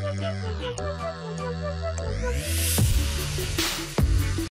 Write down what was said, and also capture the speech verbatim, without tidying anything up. We'll be right back.